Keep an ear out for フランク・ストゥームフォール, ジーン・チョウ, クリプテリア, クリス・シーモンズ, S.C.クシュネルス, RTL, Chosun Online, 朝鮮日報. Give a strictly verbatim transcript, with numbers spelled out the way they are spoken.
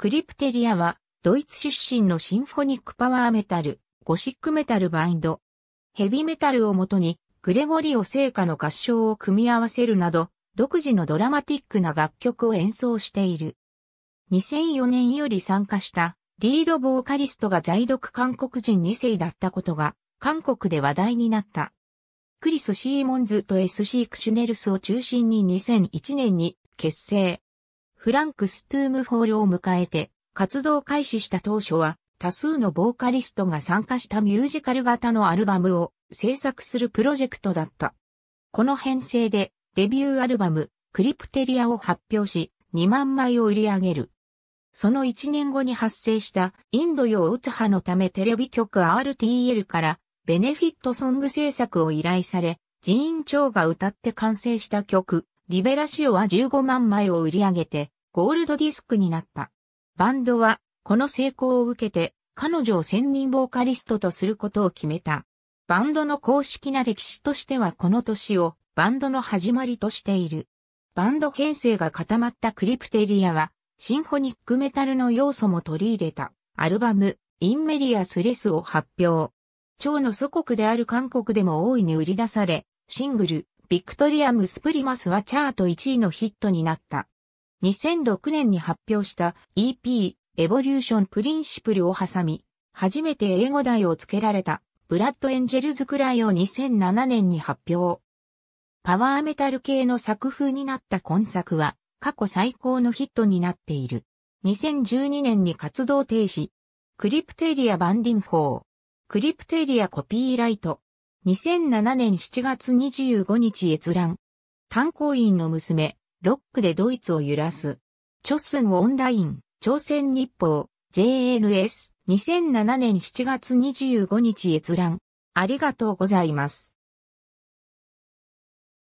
クリプテリアは、ドイツ出身のシンフォニックパワーメタル、ゴシックメタルバンド。ヘビメタルをもとに、グレゴリオ聖歌の合唱を組み合わせるなど、独自のドラマティックな楽曲を演奏している。にせんよねんより参加した、リードボーカリストが在独韓国人にせいだったことが、韓国で話題になった。クリス・シーモンズと エスシー クシュネルスを中心ににせんいちねんに結成。フランク・ストゥームフォールを迎えて、活動開始した当初は、多数のボーカリストが参加したミュージカル型のアルバムを制作するプロジェクトだった。この編成でデビューアルバムクリプテリアを発表しにまんまいを売り上げる。そのいちねんごに発生したインド洋ウツ波のためテレビ局 アールティーエル からベネフィットソング制作を依頼され、ジーン・チョウが歌って完成した曲リベラシオはじゅうごまんまいを売り上げてゴールドディスクになった。バンドはこの成功を受けて、彼女を専任ボーカリストとすることを決めた。バンドの公式な歴史としてはこの年をバンドの始まりとしている。バンド編成が固まったクリプテリアは、シンフォニックメタルの要素も取り入れたアルバム、インメディアスレスを発表。チョウの祖国である韓国でも大いに売り出され、シングル、ビクトリアムスプリマスはチャートいちいのヒットになった。にせんろくねんに発表した イーピー、エボリューションプリンシプルを挟み、初めて英語題を付けられた、ブラッドエンジェルズくらいをにせんななねんに発表。パワーメタル系の作風になった今作は、過去最高のヒットになっている。にせんじゅうにねんに活動停止。クリプテリアバンディンフォー。クリプテリアコピーライト。にせんななねんしちがつにじゅうごにち閲覧。炭鉱員の娘、ロックでドイツを揺らす。チョスンオンライン。朝鮮日報、ジェーエヌエス、にせんななねんしちがつにじゅうごにち閲覧。ありがとうございます。